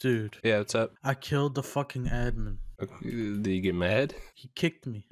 Dude. Yeah, what's up? I killed the fucking admin. Did you get mad? He kicked me.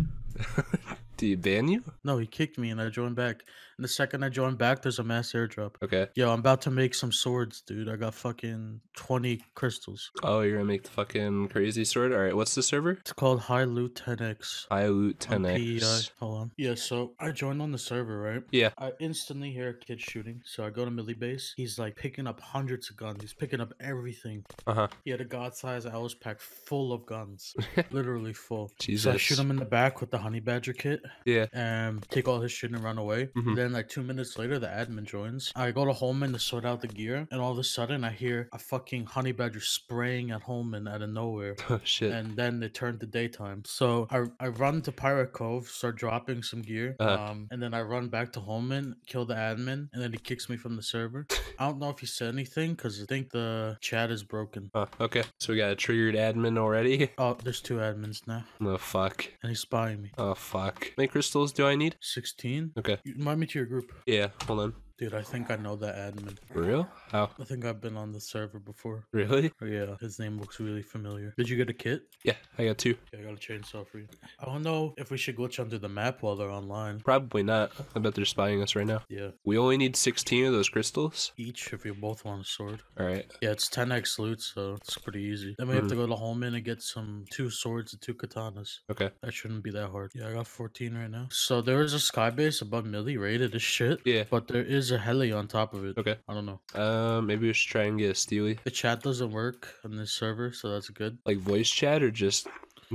Did he ban you? No, he kicked me and I joined back. And the second I joined back, there's a mass airdrop. Okay. Yo, I'm about to make some swords, dude. I got fucking 20 crystals. Oh, you're gonna make the fucking crazy sword? Alright, what's the server? It's called High Loot 10x. High Loot 10x. On PEI. Hold on. Yeah, so I joined on the server, right? Yeah. I instantly hear a kid shooting. So I go to Millie Base. He's like picking up hundreds of guns. He's picking up everything. Uh-huh. He had a god-sized owl's pack full of guns. Literally full. Jesus. So I shoot him in the back with the honey badger kit. Yeah. And take all his shit and run away. Mm-hmm. Then like 2 minutes later, the admin joins. I go to Holman to sort out the gear, and all of a sudden I hear a fucking honey badger spraying at Holman out of nowhere. Oh shit! And then it turned to daytime, so I run to Pirate Cove, start dropping some gear, and then I run back to Holman, kill the admin, and then he kicks me from the server. I don't know if he said anything because I think the chat is broken. Oh, okay. So we got a triggered admin already. Oh, there's two admins now. Oh fuck! And he's spying me. Oh fuck! How many crystals do I need? 16. Okay. You might to your group. Yeah, hold on. Dude, I think I know that admin. For real? How? I think I've been on the server before. Really? Oh, yeah, his name looks really familiar. Did you get a kit? Yeah, I got two. Yeah, I got a chainsaw for you. I don't know if we should glitch under the map while they're online. Probably not. I bet they're spying us right now. Yeah. We only need 16 of those crystals. Each, if you both want a sword. All right. Yeah, it's 10x loot, so it's pretty easy. Then we have to go to Holman and get some 2 swords and 2 katanas. Okay. That shouldn't be that hard. Yeah, I got 14 right now. So there is a sky base above Millie rated as shit. Yeah. But there is a heli on top of it. Okay. I don't know. Maybe we should try and get a steely. The chat doesn't work on this server, so that's good. Like voice chat or just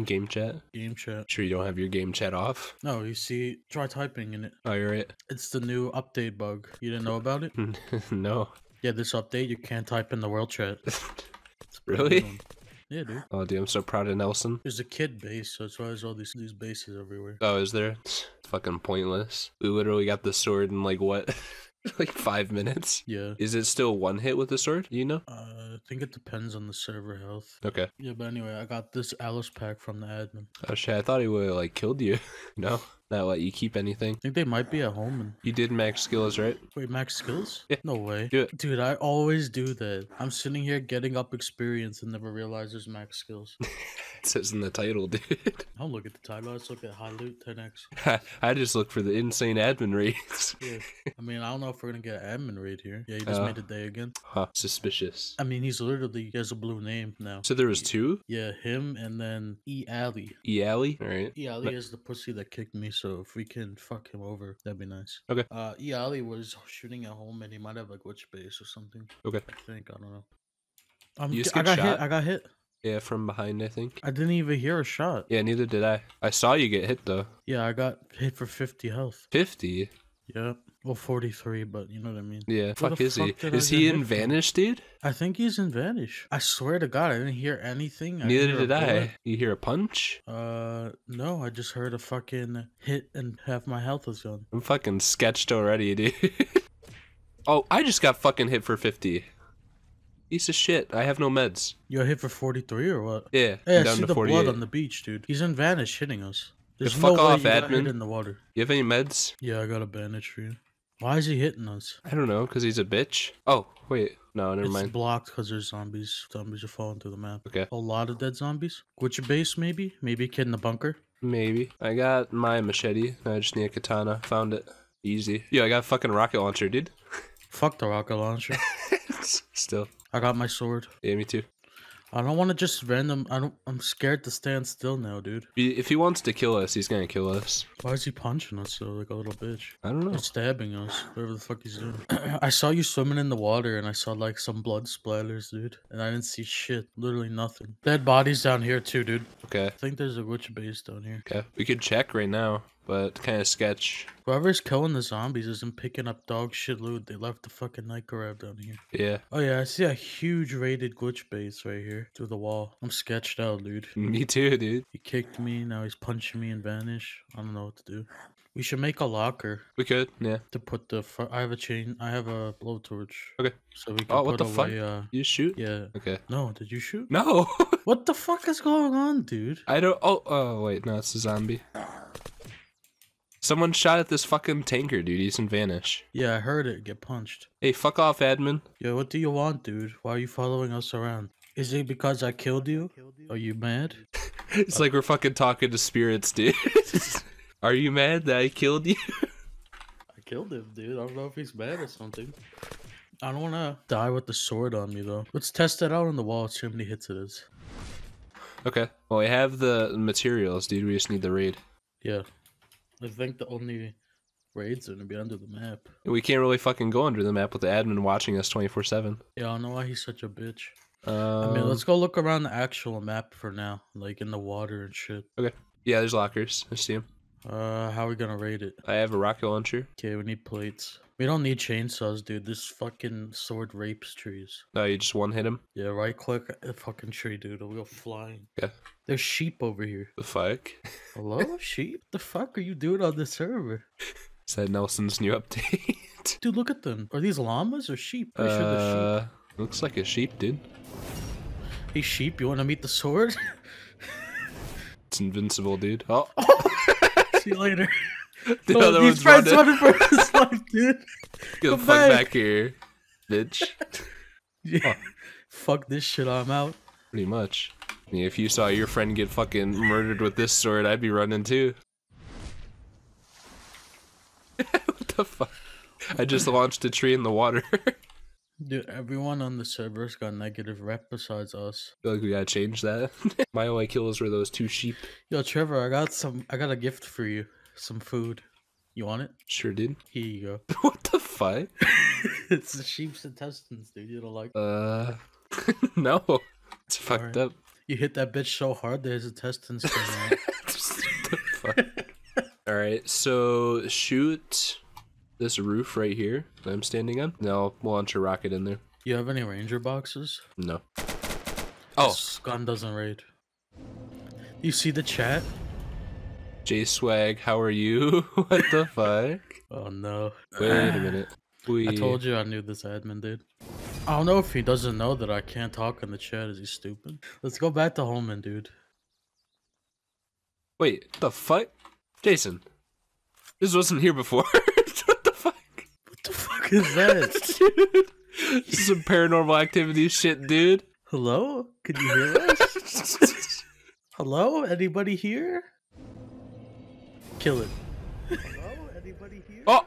game chat? Game chat. Sure you don't have your game chat off? No, you see, try typing in it. Oh, you're right. It's the new update bug. You didn't know about it? No. Yeah, this update, you can't type in the world chat. Really? Yeah, dude. Oh, dude, I'm so proud of Nelson. There's a kid base, so that's why there's all these bases everywhere. Oh, is there? It's fucking pointless. We literally got the sword in like what? Like 5 minutes. Yeah. Is it still one hit with the sword? You know? I think it depends on the server health. Okay. Yeah, but anyway, I got this Alice pack from the admin. Oh shit! I thought he would have like killed you. No. Not let you keep anything. I think they might be at home. And... You did max skills, right? Wait, max skills? Yeah. No way. Do it. Dude, I always do that. I'm sitting here getting up experience and never realize there's max skills. It says in the title, dude. Don't look at the title. I just look at High Loot 10x. I just look for the insane admin rates. Yeah. I mean, I don't know if we're going to get an admin raid here. Yeah, he just made a day again. Huh. Suspicious. I mean, he has a blue name now. So there was two? Yeah, him and then E-Ali. E-Ali? All right. E-Ali is the pussy that kicked me. So if we can fuck him over, that'd be nice. Okay. E-Ali was shooting at home and he might have a glitch base or something. Okay. I think, I don't know. I got hit. Yeah, from behind, I think. I didn't even hear a shot. Yeah, neither did I. I saw you get hit though. Yeah, I got hit for 50 health. 50? Yeah. Well, 43, but you know what I mean. Yeah, fuck is he? Is he in Vanish, dude? I think he's in Vanish. I swear to God, I didn't hear anything. Neither did I. You hear a punch? No, I just heard a fucking hit and half my health was gone. I'm fucking sketched already, dude. Oh, I just got fucking hit for 50. Piece of shit. I have no meds. You're hit for 43 or what? Yeah, hey, I see the blood on the beach, dude. He's in Vanish hitting us. There's no way you got hit in the water. You have any meds? Yeah, I got a bandage for you. Why is he hitting us? I don't know, because he's a bitch. Oh, wait. No, never mind. It's blocked because there's zombies. Zombies are falling through the map. Okay. A lot of dead zombies. Glitch base, maybe? Maybe a kid in the bunker? Maybe. I got my machete. I just need a katana. Found it. Easy. Yo, I got a fucking rocket launcher, dude. Fuck the rocket launcher. Still. I got my sword. Yeah, me too. I don't want to just random. I'm scared to stand still now, dude. If he wants to kill us, he's gonna kill us. Why is he punching us though, like a little bitch? I don't know. He's stabbing us. Whatever the fuck he's doing. I saw you swimming in the water, and I saw like some blood splatters, dude. And I didn't see shit. Literally nothing. Dead bodies down here too, dude. Okay. I think there's a witch base down here. Okay. We could check right now, but kind of sketch. Whoever's killing the zombies isn't picking up dog shit loot. They left the fucking Nykorev down here. Yeah. Oh yeah, I see a huge raided glitch base right here through the wall. I'm sketched out, dude. Me too, dude. He kicked me. Now he's punching me and vanish. I don't know what to do. We should make a locker. We could, yeah. To put the I have a chain. I have a blowtorch. Okay. So we can put away. You shoot? Yeah. Okay. No, did you shoot? No. What the fuck is going on, dude? I don't. Oh wait, no, it's a zombie. Someone shot at this fucking tanker, dude. He's in Vanish. Yeah, I heard it. Get punched. Hey, fuck off, admin. Yo, what do you want, dude? Why are you following us around? Is it because I killed you? Are you mad? It's like we're fucking talking to spirits, dude. Are you mad that I killed you? I killed him, dude. I don't know if he's mad or something. I don't want to die with the sword on me, though. Let's test that out on the wall. See how many hits it is. Okay. Well, we have the materials, dude. We just need the raid. Yeah. I think the only raid's are going to be under the map. We can't really fucking go under the map with the admin watching us 24/7. Yeah, I don't know why he's such a bitch. I mean, let's go look around the actual map for now, like in the water and shit. Okay. Yeah, there's lockers. I see them. How are we gonna raid it? I have a rocket launcher. Okay, we need plates. We don't need chainsaws, dude. This fucking sword rapes trees. No, you just one hit him? Yeah, right click the fucking tree, dude. We'll go flying. Yeah. There's sheep over here. The fuck? Hello, sheep? The fuck are you doing on the server? Is that Nelson's new update? Dude, look at them. Are these llamas or sheep? I'm sure they're sheep. Looks like a sheep, dude. Hey, sheep, you want to meet the sword? It's invincible, dude. Oh. See you later. The other one's friends running for his life, dude. Get the fuck back here, bitch. Yeah. Oh. Fuck this shit, I'm out. Pretty much. I mean, if you saw your friend get fucking murdered with this sword, I'd be running too. What the fuck? I just launched a tree in the water. Dude, everyone on the server's got negative rep besides us. I feel like we gotta change that. My only kills were those two sheep. Yo, Trevor, I got a gift for you. Some food. You want it? Sure, dude. Here you go. What the fuck? It's the sheep's intestines, dude. You don't like it. No. It's fucked up. You hit that bitch so hard that his intestines came out. What the fuck? Alright, so shoot this roof right here that I'm standing on. Now we'll launch a rocket in there. You have any ranger boxes? No. Oh. This gun doesn't raid. You see the chat? J Swag, how are you? What the fuck? Oh no. Wait a minute. I told you I knew this admin, dude. I don't know if he doesn't know that I can't talk in the chat. Is he stupid? Let's go back to Holman, dude. Wait, the fuck? Jason. This wasn't here before. What is that? Dude, this is some paranormal activity shit, dude. Hello? Can you hear us? Hello? Anybody here? Kill it. Hello? Anybody here? Oh!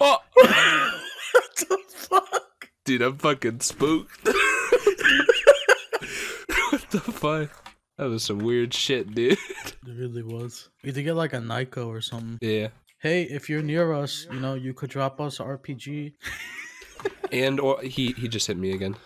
Oh! What the fuck? Dude, I'm fucking spooked. What the fuck? That was some weird shit, dude. It really was. We had to get like a Nyko or something. Yeah. Hey, if you're near us, you know, you could drop us an RPG. And or he just hit me again.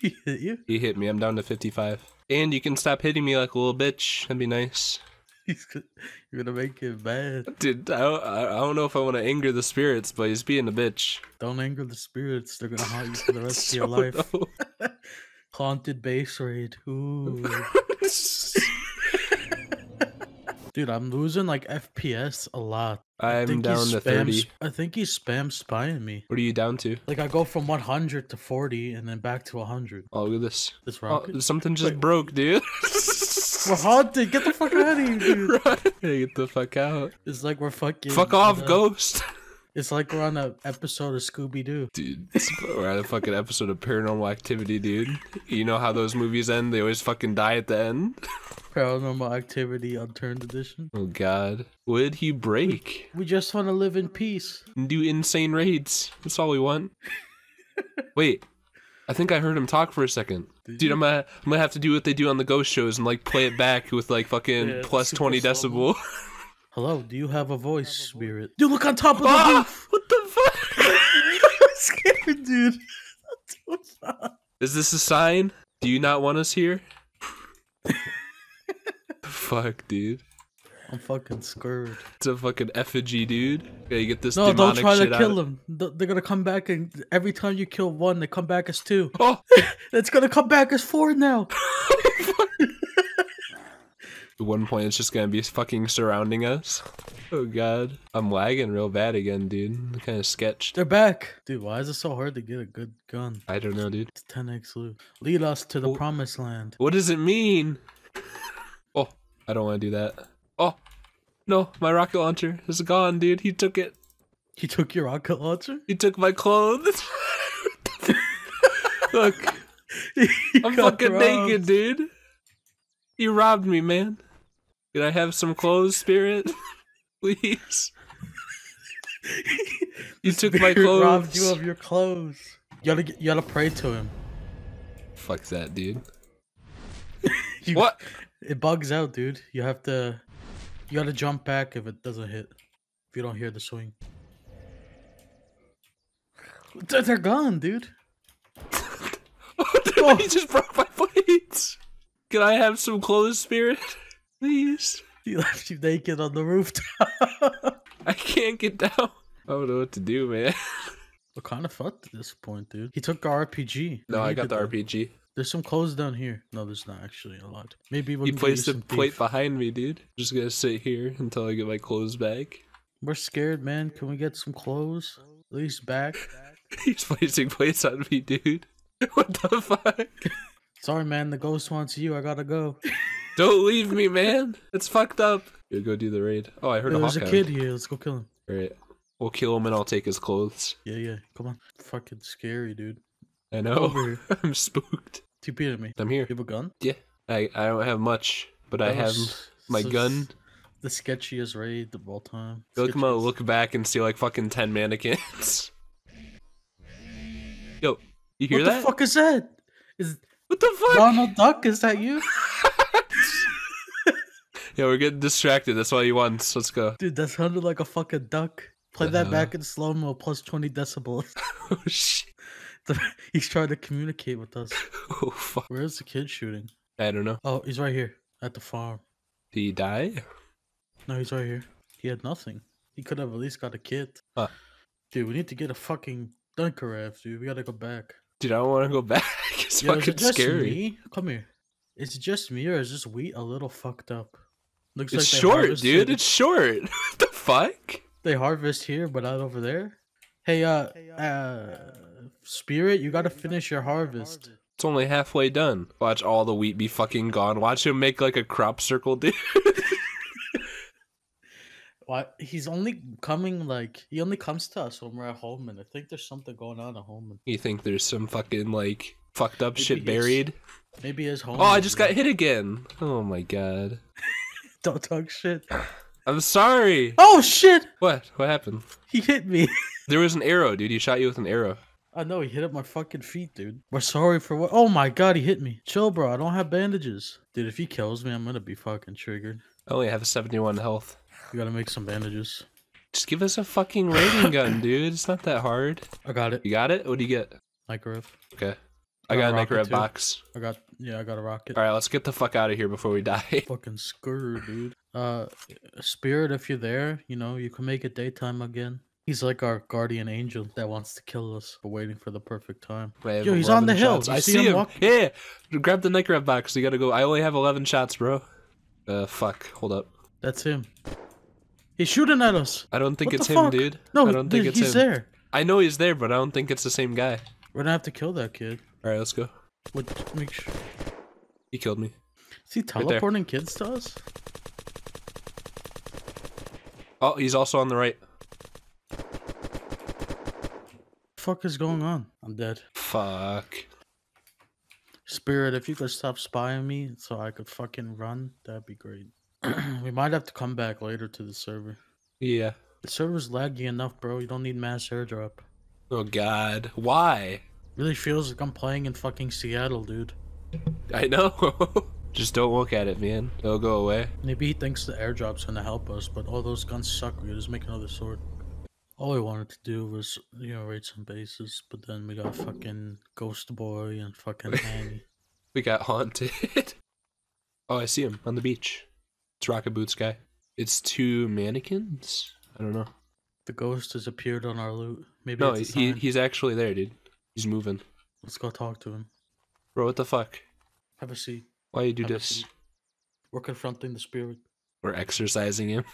He hit you? He hit me. I'm down to 55. And you can stop hitting me like a little bitch. That'd be nice. You're gonna make it bad. Dude, I don't know if I want to anger the spirits, but he's being a bitch. Don't anger the spirits. They're gonna haunt you for the rest of your life. No. Haunted base raid. Ooh. Dude, I'm losing like FPS a lot. I'm down to 30. I think he's spam spying me. What are you down to? Like I go from 100 to 40 and then back to 100. Oh, look at this. This rocket. Oh, something just broke, dude. We're haunted. Get the fuck out of here, dude. Hey, get the fuck out. It's like we're fucking. Fuck off, ghost. It's like we're on an episode of Scooby-Doo. Dude, we're on a fucking episode of Paranormal Activity, dude. You know how those movies end? They always fucking die at the end. Paranormal Activity Unturned Edition. Oh god. Would he break? We just want to live in peace. And do insane raids. That's all we want. Wait. I think I heard him talk for a second. Dude, I'm gonna have to do what they do on the ghost shows and like play it back with like fucking plus 20 decibel. Hello, do you have a voice, spirit? Dude, look on top of the roof! What the fuck? I'm scared, dude. What the fuck? Is this a sign? Do you not want us here? Fuck, dude. I'm fucking scared. It's a fucking effigy, dude. Yeah, you get this demonic shit out. No, don't try to kill them. They're gonna come back and every time you kill one, they come back as two. Oh! It's gonna come back as four now. At one point, it's just gonna be fucking surrounding us. Oh god. I'm lagging real bad again, dude. I'm kinda sketched. They're back! Dude, why is it so hard to get a good gun? I don't know, dude. It's 10x loot. Lead us to the promised land. What does it mean? Oh. I don't want to do that. Oh, no, my rocket launcher is gone, dude. He took it. He took your rocket launcher? He took my clothes. Look, I'm fucking naked, dude. You robbed me, man. Can I have some clothes, Spirit? Please. You took my clothes. Robbed you of your clothes. You gotta pray to him. Fuck that, dude. What? It bugs out, dude. You gotta jump back if it doesn't hit. If you don't hear the swing. They're gone, dude. Oh, he just broke my plates. Can I have some clothes, Spirit? Please. He left you naked on the rooftop. I can't get down. I don't know what to do, man. We're kind of fucked at this point, dude. He took our RPG. No, I got the RPG. There's some clothes down here. No, there's not actually a lot. Maybe when you placed a plate behind me, dude. I'm just gonna sit here until I get my clothes back. We're scared, man. Can we get some clothes? At least back. He's placing plates on me, dude. What the fuck? Sorry, man. The ghost wants you. I gotta go. Don't leave me, man. It's fucked up. Here, go do the raid. Oh, I heard a hawk. There's a kid here. Let's go kill him. All right. We'll kill him and I'll take his clothes. Yeah, yeah. Come on. Fucking scary, dude. I know. I'm spooked. TP at me. I'm here. You have a gun? Yeah. I don't have much, but I have my gun. The sketchiest raid of all time. I feel like I'm gonna look back and see like fucking 10 mannequins. Yo, you hear that? What the fuck is that? What the fuck? Donald Duck, is that you? Yeah, we're getting distracted. That's all he wants. Let's go. Dude, that sounded like a fucking duck. Play that back in slow-mo, plus 20 decibels. Oh, shit. He's trying to communicate with us. Oh, fuck. Where's the kid shooting? I don't know. Oh, he's right here. At the farm. Did he die? No, he's right here. He had nothing. He could have at least got a kid. Huh. Dude, we need to get a fucking Nykorev, dude. We gotta go back. Dude, I don't want to go back. It's fucking scary. Me? Come here. Is it just me or is this wheat a little fucked up? Looks it's like short, dude. It's short. What the fuck? They harvest here, but not over there. Hey, Spirit, you gotta finish your harvest. It's only halfway done. Watch all the wheat be fucking gone. Watch him make like a crop circle, dude. What? He's only coming like he only comes to us when we're at home, and I think there's something going on at home. You think there's some fucking like fucked up shit buried? Maybe his home. Oh, I just got hit again. Oh my god. Don't talk shit. I'm sorry. Oh shit! What? What happened? He hit me. There was an arrow, dude. He shot you with an arrow. I know, he hit up my fucking feet, dude. We're sorry for what? Oh my god, he hit me. Chill, bro. I don't have bandages. Dude, if he kills me, I'm gonna be fucking triggered. I only have 71 health. You gotta make some bandages. Just give us a fucking raiding gun, dude. It's not that hard. I got it. You got it? What do you get? Nykorev. Okay. I got a Nykorev box. Yeah, I got a rocket. Alright, let's get the fuck out of here before we die. Fucking screw, dude. Spirit, if you're there, you know, you can make it daytime again. He's like our guardian angel that wants to kill us. We're waiting for the perfect time. Wait, yo, he's on the hill. I see him. Yeah, grab the Nykorev box. You gotta go. I only have 11 shots, bro. Fuck. Hold up. That's him. He's shooting at us. I don't think it's him, dude. No, I don't think it's him. He's there. I know he's there, but I don't think it's the same guy. We're gonna have to kill that kid. All right, let's go. What? Make sure. He killed me. Is he teleporting kids to us? Oh, he's also on the right. Fuck is going on? I'm dead. Fuck. Spirit, if you could stop spying me so I could fucking run, that'd be great. We might have to come back later to the server. Yeah. The server's laggy enough, bro. You don't need mass airdrop. Oh god. Why? Really feels like I'm playing in fucking Seattle, dude. I know. Just don't look at it, man. It'll go away. Maybe he thinks the airdrop's gonna help us, but all those guns suck. We just make another sword. All I wanted to do was, you know, raid some bases, but then we got fucking Ghost Boy and fucking Annie. We got haunted. Oh, I see him on the beach. It's Rocket Boots guy. It's two mannequins? I don't know. The ghost has appeared on our loot. Maybe no, he's actually there, dude. He's moving. Let's go talk to him. Bro, what the fuck? Have a seat. Why you do this? We're confronting the spirit. We're exorcising him.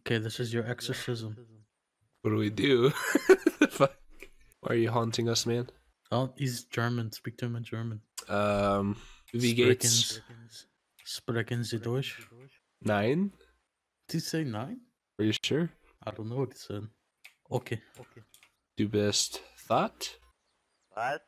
Okay, this is your exorcism. What do we do? Fuck. Why are you haunting us, man? Oh, he's German. Speak to him in German. Wie geht's? Sprechen Sie Deutsch? Nein? Did he say nein? Are you sure? I don't know what he said. Okay. Du bist fat? What?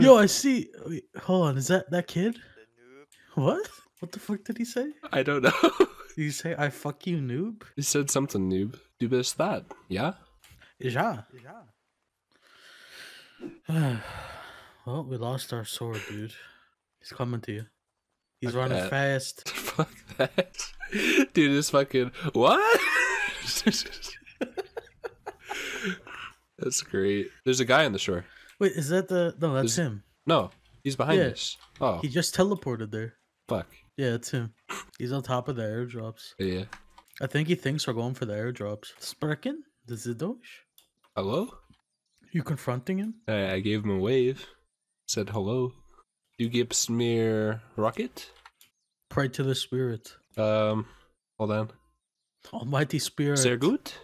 Yo, I see. Wait, hold on. Is that kid? What? What the fuck did he say? I don't know. Did he say, I fuck you, noob? He said something, noob. Do this, that. Yeah? Yeah. Yeah. Well, we lost our sword, dude. He's coming to you. He's fuck running that. Fast. Fuck that. Dude, this fucking... What? That's great. There's a guy on the shore. Wait, is that the... No, that's him. No, he's behind us. Oh. He just teleported there. Fuck. Yeah, it's him. He's on top of the airdrops. Yeah. I think he thinks we're going for the airdrops. Sprechen? Das ist Deutsch? Hello? You confronting him? I gave him a wave. Said hello. Du gibst mir rocket? Pray to the spirit. Hold on. Almighty spirit. Sehr gut.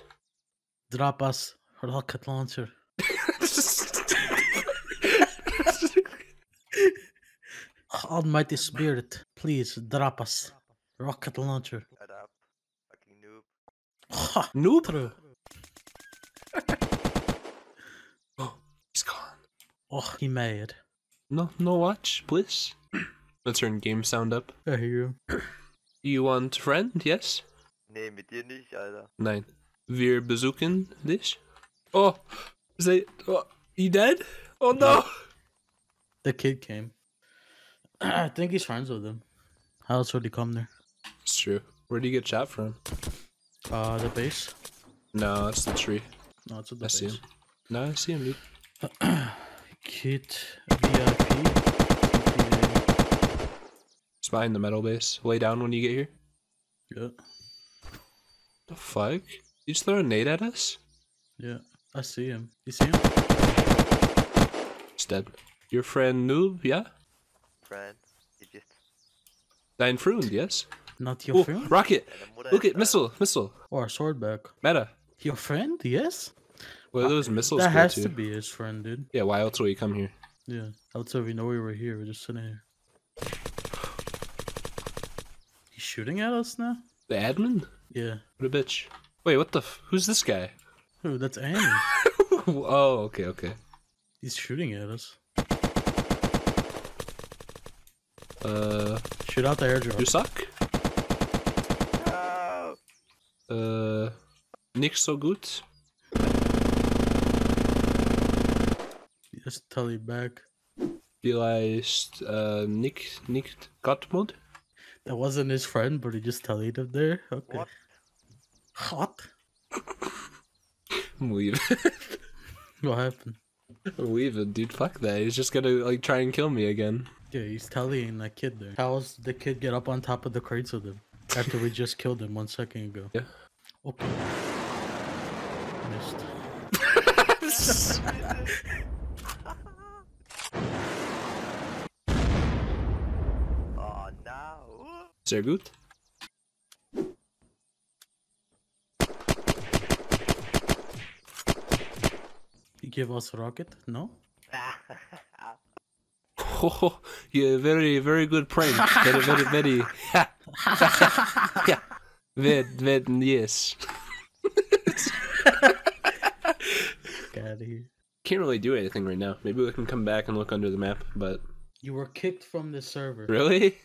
Drop us rocket launcher. Almighty spirit, please drop us rocket launcher. Shut up, fucking noob. Noob. Oh, he's gone. Oh, he made. No watch, please. Let's turn game sound up. I hear you. You want friend? Yes. Nee, mit dir nicht, Alter. Nein. Wir besuchen dich. Oh, is they? Oh, he dead? Oh no. The kid came. I think he's friends with him. How else would he come there? It's true. Where do you get shot from? The base. No, that's the tree. No, it's at the base. I see him. No, I see him, dude. Kit VIP. He's behind the metal base. Lay down when you get here. Yeah. The fuck? You just throw a nade at us? Yeah, I see him. You see him? He's dead. Your friend noob, yeah? Friend, just... Dein Freund, yes? Not your friend? Rocket! Look at missile! Or a sword back. Meta. Your friend, yes? Well, those missiles that has to be his friend, dude. Yeah, why else would he come here? Yeah, outside we know we were here, we're just sitting here. He's shooting at us now? The admin? Yeah. What a bitch. Wait, what the f- Who's this guy? Who? That's Annie. Oh, okay. He's shooting at us. Shoot out the airdrop. You suck? No. Nicht so gut. Just tell you back. Vielleicht, nicht Gottmund? That wasn't his friend, but he just tallied him there? Okay. What? Hot? I'm leaving. What happened? I'm leaving, dude. Fuck that. He's just gonna, like, try and kill me again. Yeah, he's tallying that kid there. How else did the kid get up on top of the crates with him? After we just killed him 1 second ago. Yeah. Okay. Missed. Oh no. Sehr gut. You give us a rocket? No? Oh, yeah, very, very good prank. Very. Yeah. Very, yes. Get out of here. Can't really do anything right now. Maybe we can come back and look under the map, but... You were kicked from the server. Really?